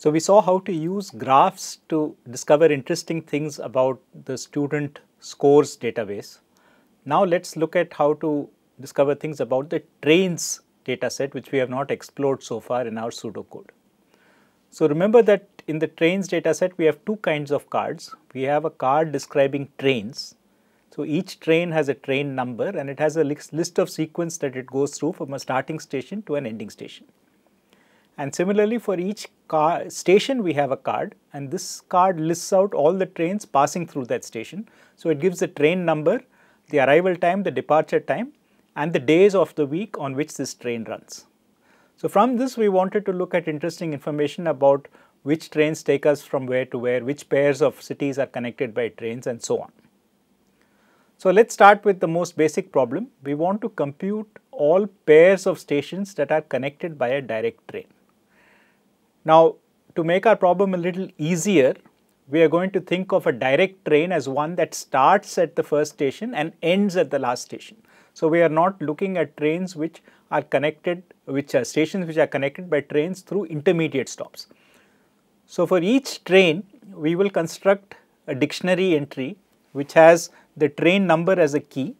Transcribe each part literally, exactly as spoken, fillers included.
So we saw how to use graphs to discover interesting things about the student scores database. Now let's look at how to discover things about the trains dataset, which we have not explored so far in our pseudocode. So remember that in the trains dataset we have two kinds of cards. We have a card describing trains. So each train has a train number and it has a list of sequence that it goes through from a starting station to an ending station. And similarly, for each car station we have a card, and this card lists out all the trains passing through that station. So it gives the train number, the arrival time, the departure time, and the days of the week on which this train runs. So from this we wanted to look at interesting information about which trains take us from where to where, which pairs of cities are connected by trains, and so on. So let's start with the most basic problem. We want to compute all pairs of stations that are connected by a direct train. Now, to make our problem a little easier, we are going to think of a direct train as one that starts at the first station and ends at the last station. So we are not looking at trains which are connected, which are stations which are connected by trains through intermediate stops. So for each train, we will construct a dictionary entry which has the train number as a key,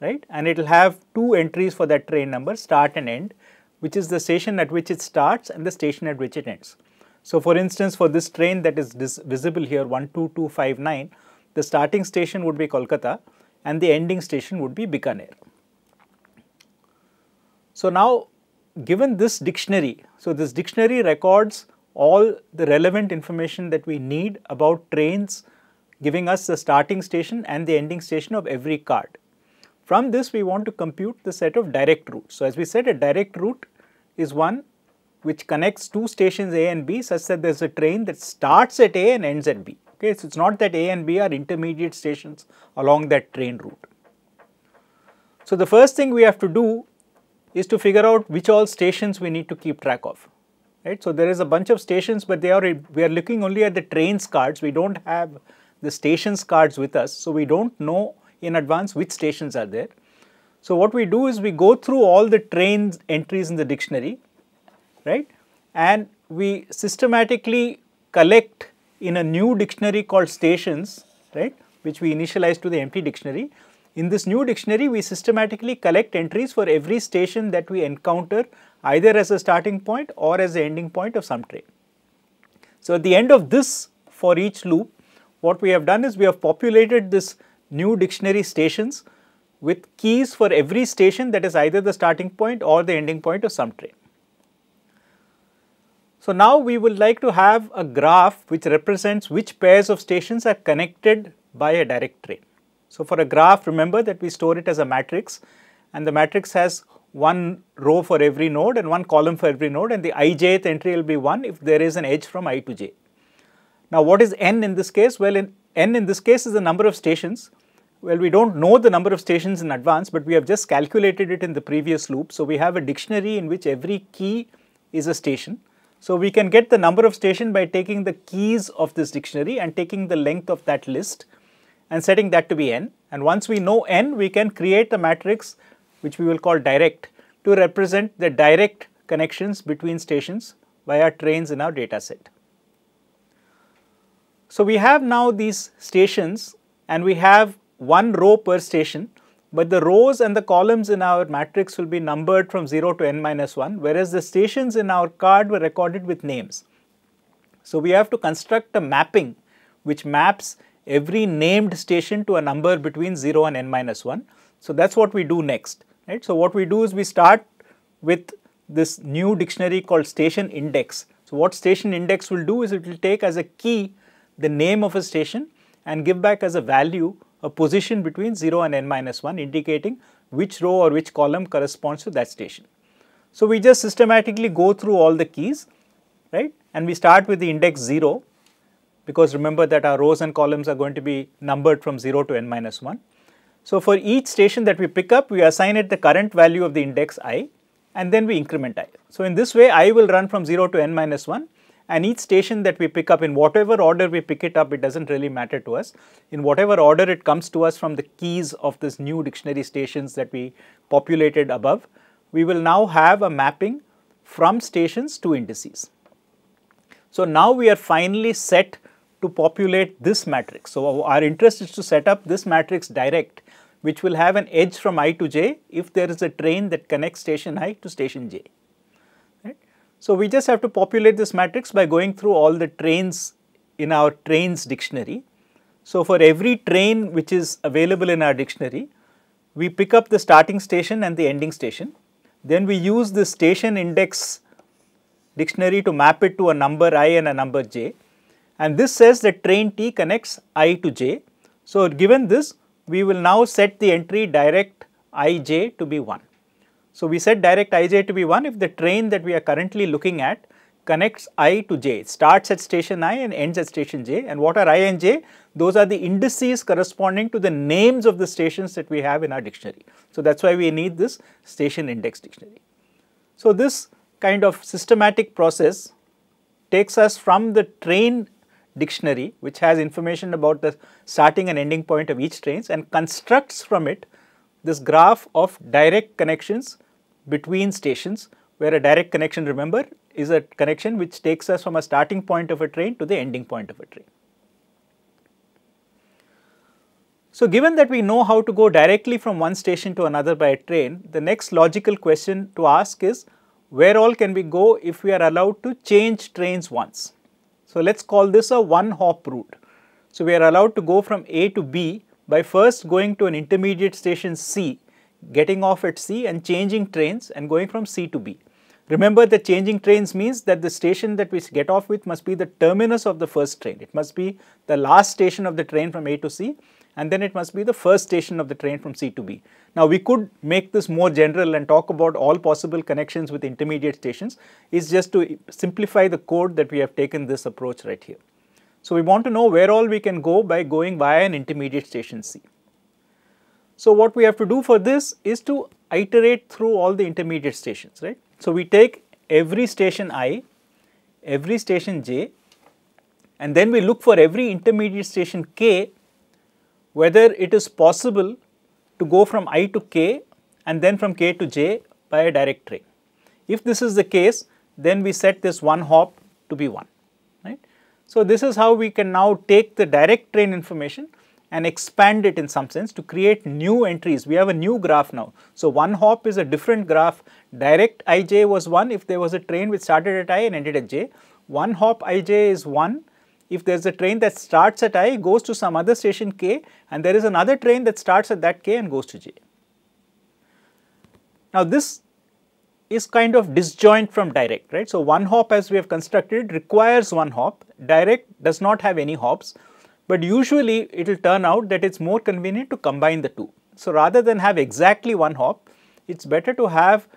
right? And it will have two entries for that train number, start and end, which is the station at which it starts and the station at which it ends. So for instance, for this train that is visible here, one two two five nine, the starting station would be Kolkata and the ending station would be Bikaner. So now, given this dictionary, so this dictionary records all the relevant information that we need about trains, giving us the starting station and the ending station of every card. From this, we want to compute the set of direct routes. So as we said, a direct route is one which connects two stations A and B such that there is a train that starts at A and ends at B. Okay, so it's not that A and B are intermediate stations along that train route. So the first thing we have to do is to figure out which all stations we need to keep track of. Right? So there is a bunch of stations, but they are we are looking only at the trains cards. We don't have the stations cards with us, so we don't know in advance which stations are there. So what we do is we go through all the train entries in the dictionary, right? And we systematically collect in a new dictionary called stations, right? Which we initialize to the empty dictionary. In this new dictionary, we systematically collect entries for every station that we encounter, either as a starting point or as the ending point of some train. So at the end of this, for each loop, what we have done is we have populated this new dictionary stations with keys for every station that is either the starting point or the ending point of some train. So now we would like to have a graph which represents which pairs of stations are connected by a direct train. So for a graph, remember that we store it as a matrix, and the matrix has one row for every node and one column for every node, and the ijth entry will be one if there is an edge from I to j. Now what is n in this case? Well, in n in this case is the number of stations. Well, we don't know the number of stations in advance, but we have just calculated it in the previous loop. So we have a dictionary in which every key is a station. So we can get the number of stations by taking the keys of this dictionary and taking the length of that list and setting that to be n. And once we know n, we can create a matrix which we will call direct to represent the direct connections between stations via trains in our data set. So we have now these stations, and we have one row per station, but the rows and the columns in our matrix will be numbered from zero to n minus one, whereas the stations in our card were recorded with names. So we have to construct a mapping which maps every named station to a number between zero and n minus one. So that's what we do next, right? So what we do is we start with this new dictionary called station index. So what station index will do is it will take as a key the name of a station and give back as a value a position between zero and n minus one, indicating which row or which column corresponds to that station. So we just systematically go through all the keys, right? And we start with the index zero, because remember that our rows and columns are going to be numbered from zero to n minus one. So for each station that we pick up, we assign it the current value of the index I, and then we increment I. So in this way, I will run from zero to n minus one. And each station that we pick up, in whatever order we pick it up, it doesn't really matter to us. In whatever order it comes to us from the keys of this new dictionary stations that we populated above, we will now have a mapping from stations to indices. So now we are finally set to populate this matrix. So our interest is to set up this matrix direct, which will have an edge from I to J if there is a train that connects station I to station J. Right? So we just have to populate this matrix by going through all the trains in our trains dictionary. So for every train which is available in our dictionary, we pick up the starting station and the ending station. Then we use the station index dictionary to map it to a number I and a number J. And this says that train T connects I to J. So given this, we will now set the entry direct I J to be one. So we set direct I J to be one if the train that we are currently looking at connects I to J. It starts at station I and ends at station J. And what are I and J? Those are the indices corresponding to the names of the stations that we have in our dictionary. So that's why we need this station index dictionary. So this kind of systematic process takes us from the train dictionary, which has information about the starting and ending point of each trains, and constructs from it this graph of direct connections between stations, where a direct connection, remember, is a connection which takes us from a starting point of a train to the ending point of a train. So given that we know how to go directly from one station to another by a train, the next logical question to ask is, where all can we go if we are allowed to change trains once? So let's call this a one hop route. So we are allowed to go from A to B by first going to an intermediate station C, getting off at C and changing trains and going from C to B. Remember that changing trains means that the station that we get off with must be the terminus of the first train. It must be the last station of the train from A to C, and then it must be the first station of the train from C to B. Now we could make this more general and talk about all possible connections with intermediate stations. It's just to simplify the code that we have taken this approach right here. So we want to know where all we can go by going via an intermediate station C. So what we have to do for this is to iterate through all the intermediate stations, right? So we take every station I, every station J, and then we look for every intermediate station K, whether it is possible to go from I to K and then from K to J by a direct train. If this is the case, then we set this one hop to be one, right? So this is how we can now take the direct train information and expand it in some sense to create new entries. We have a new graph now. So one hop is a different graph. Direct I J was one if there was a train which started at I and ended at J. One hop I J is one if there is a train that starts at I, goes to some other station K, and there is another train that starts at that K and goes to J. Now this is kind of disjoint from direct, right? So one hop, as we have constructed, requires one hop. Direct does not have any hops, but usually it will turn out that it's more convenient to combine the two. So rather than have exactly one hop, it's better to have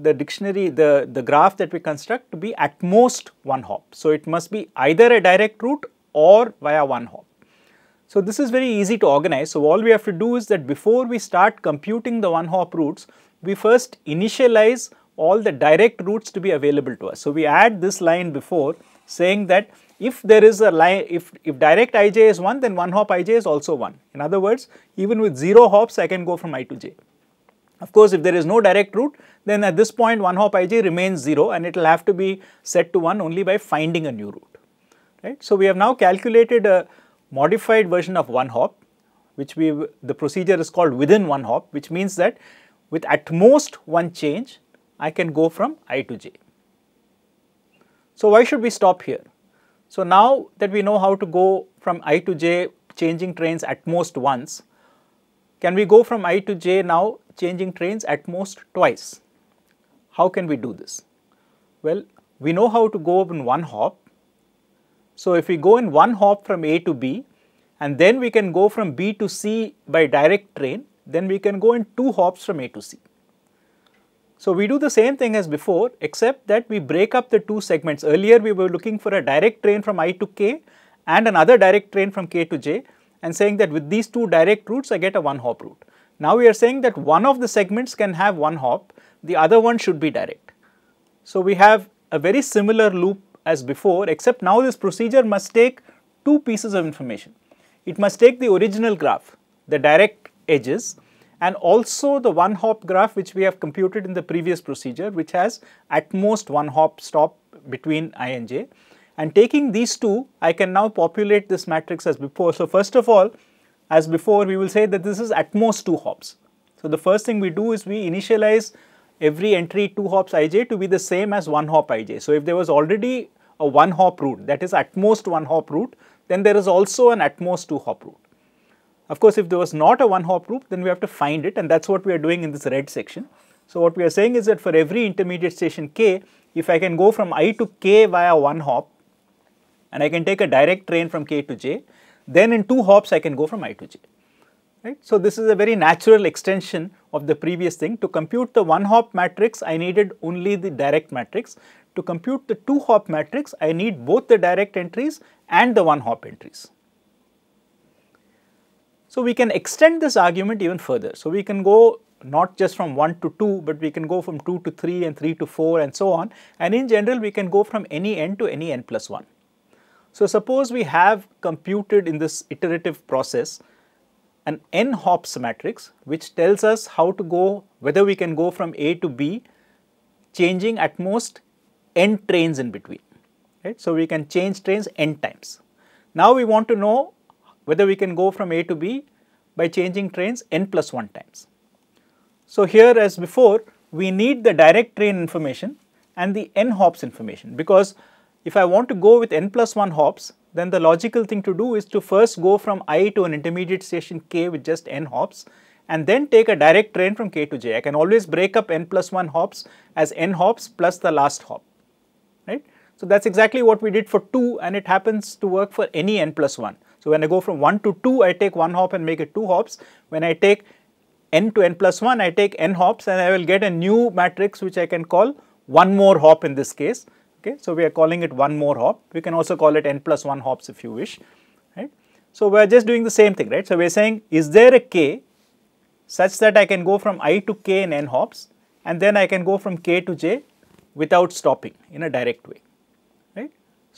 the dictionary, the, the graph that we construct to be at most one hop. So it must be either a direct route or via one hop. So this is very easy to organize. So all we have to do is that before we start computing the one hop routes, we first initialize all the direct routes to be available to us. So we add this line before saying that if there is a line, if, if direct I J is one, then one hop I J is also one. In other words, even with zero hops, I can go from I to J. Of course, if there is no direct route, then at this point one hop I J remains zero and it will have to be set to one only by finding a new route, right? So we have now calculated a modified version of one hop, which we, the procedure is called within one hop, which means that with at most one change, I can go from I to J. So why should we stop here? So now that we know how to go from I to J, changing trains at most once, can we go from I to J now changing trains at most twice? How can we do this? Well, we know how to go in one hop. So if we go in one hop from A to B, and then we can go from B to C by direct train, then we can go in two hops from A to C. So we do the same thing as before, except that we break up the two segments. Earlier we were looking for a direct train from I to K and another direct train from K to J, and saying that with these two direct routes I get a one hop route. Now we are saying that one of the segments can have one hop, the other one should be direct. So we have a very similar loop as before, except now this procedure must take two pieces of information. It must take the original graph, the direct edges, and also the one hop graph which we have computed in the previous procedure, which has at most one hop stop between I and J. And taking these two, I can now populate this matrix as before. So first of all, as before, we will say that this is at most two hops. So the first thing we do is we initialize every entry two hops ij to be the same as one hop ij. So if there was already a one hop route, that is at most one hop route, then there is also an at most two hop route. Of course, if there was not a one hop route, then we have to find it, and that's what we are doing in this red section. So what we are saying is that for every intermediate station k, if I can go from I to k via one hop, and I can take a direct train from k to j, then in two hops I can go from I to j. Right? So this is a very natural extension of the previous thing. To compute the one hop matrix, I needed only the direct matrix. To compute the two hop matrix, I need both the direct entries and the one hop entries. So we can extend this argument even further. So we can go not just from one to two, but we can go from two to three and three to four and so on. And in general, we can go from any n to any n plus one. So suppose we have computed in this iterative process an n hops matrix, which tells us how to go, whether we can go from A to B, changing at most n trains in between. Right? So we can change trains n times. Now we want to know whether we can go from A to B by changing trains n plus one times. So here, as before, we need the direct train information and the n hops information, because if I want to go with n plus one hops, then the logical thing to do is to first go from I to an intermediate station k with just n hops, and then take a direct train from k to j. I can always break up n plus one hops as n hops plus the last hop, right? So that's exactly what we did for two, and it happens to work for any n plus one. So when I go from one to two, I take one hop and make it two hops. When I take n to n plus one, I take n hops, and I will get a new matrix which I can call one more hop in this case. Okay, so we are calling it one more hop. We can also call it n plus one hops if you wish, right? So we are just doing the same thing, right? So we are saying, is there a k such that I can go from I to k in n hops, and then I can go from k to j without stopping in a direct way, right?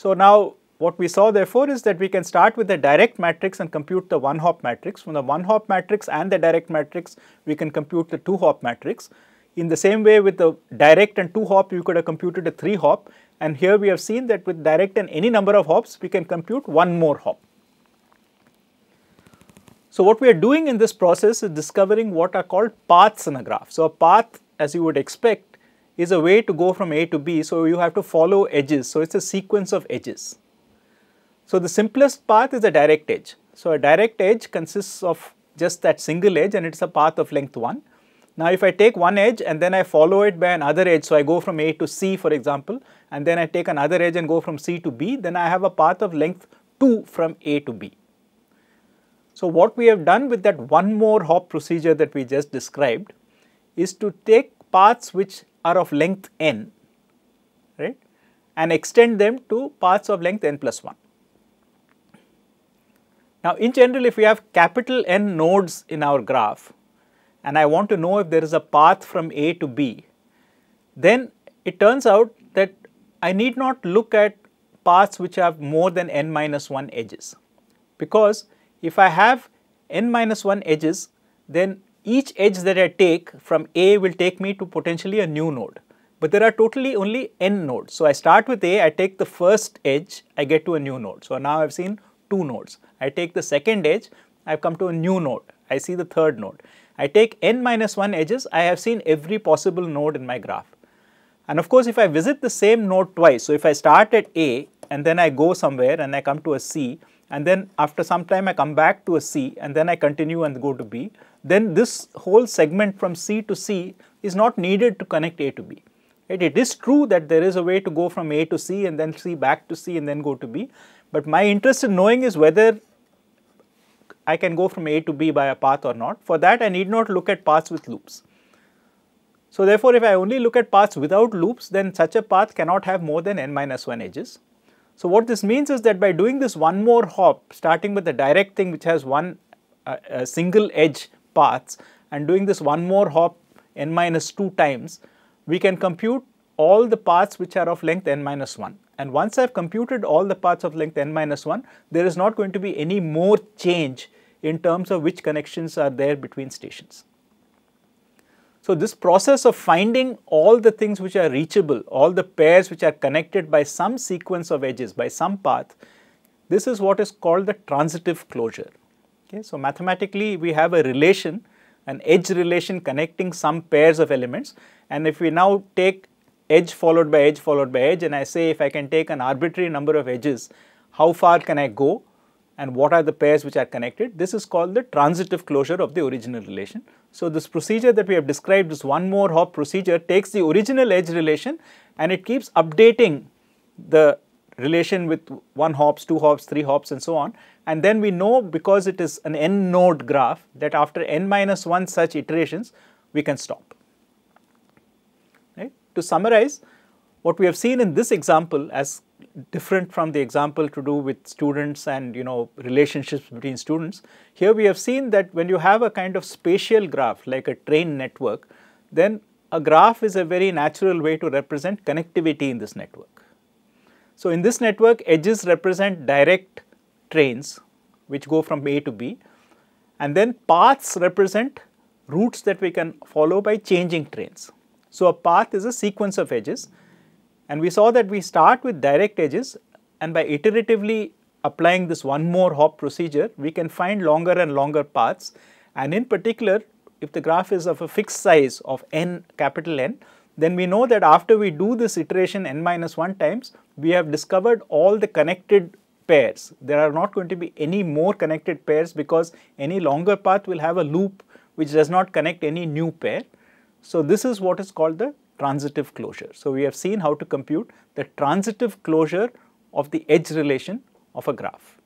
So now what we saw therefore is that we can start with the direct matrix and compute the one hop matrix. From the one hop matrix and the direct matrix, we can compute the two hop matrix. In the same way, with the direct and two hop, you could have computed a three hop. And here we have seen that with direct and any number of hops, we can compute one more hop. So what we are doing in this process is discovering what are called paths in a graph. So a path, as you would expect, is a way to go from A to B. So you have to follow edges. So it's a sequence of edges. So the simplest path is a direct edge. So a direct edge consists of just that single edge, and it's a path of length one. Now, if I take one edge and then I follow it by another edge, so I go from A to C, for example, and then I take another edge and go from C to B, then I have a path of length two from A to B. So what we have done with that one more hop procedure that we just described is to take paths which are of length n, right, and extend them to paths of length n plus one. Now, in general, if we have capital N nodes in our graph, and I want to know if there is a path from A to B, then it turns out that I need not look at paths which have more than n minus one edges. Because if I have n minus one edges, then each edge that I take from A will take me to potentially a new node. But there are totally only n nodes. So I start with A, I take the first edge, I get to a new node. So now I've seen two nodes. I take the second edge, I've come to a new node. I see the third node. I take n minus one edges, I have seen every possible node in my graph. And of course, if I visit the same node twice, so if I start at A and then I go somewhere and I come to a C, and then after some time I come back to a C and then I continue and go to B, then this whole segment from C to C is not needed to connect A to B. Right? It is true that there is a way to go from A to C and then C back to C and then go to B, but my interest in knowing is whether I can go from A to B by a path or not. For that, I need not look at paths with loops. So therefore, if I only look at paths without loops, then such a path cannot have more than n minus one edges. So what this means is that by doing this one more hop, starting with the direct thing which has one uh, uh, single edge paths, and doing this one more hop n minus two times, we can compute all the paths which are of length n minus one. And once I've computed all the paths of length n minus one, there is not going to be any more change in terms of which connections are there between stations. So this process of finding all the things which are reachable, all the pairs which are connected by some sequence of edges, by some path, this is what is called the transitive closure. Okay? So mathematically we have a relation, an edge relation connecting some pairs of elements, and if we now take edge followed by edge followed by edge and I say if I can take an arbitrary number of edges, how far can I go and what are the pairs which are connected, this is called the transitive closure of the original relation. So this procedure that we have described, this one more hop procedure, takes the original edge relation and it keeps updating the relation with one hops, two hops, three hops and so on, and then we know, because it is an n node graph, that after n minus one such iterations we can stop. Right? To summarize, what we have seen in this example as different from the example to do with students and, you know, relationships between students, here we have seen that when you have a kind of spatial graph like a train network, then a graph is a very natural way to represent connectivity in this network. So in this network, edges represent direct trains which go from A to B, and then paths represent routes that we can follow by changing trains. So a path is a sequence of edges. And we saw that we start with direct edges, and by iteratively applying this one more hop procedure, we can find longer and longer paths, and in particular if the graph is of a fixed size of n, capital N, then we know that after we do this iteration n minus one times, we have discovered all the connected pairs. There are not going to be any more connected pairs because any longer path will have a loop which does not connect any new pair. So this is what is called the transitive closure. So we have seen how to compute the transitive closure of the edge relation of a graph.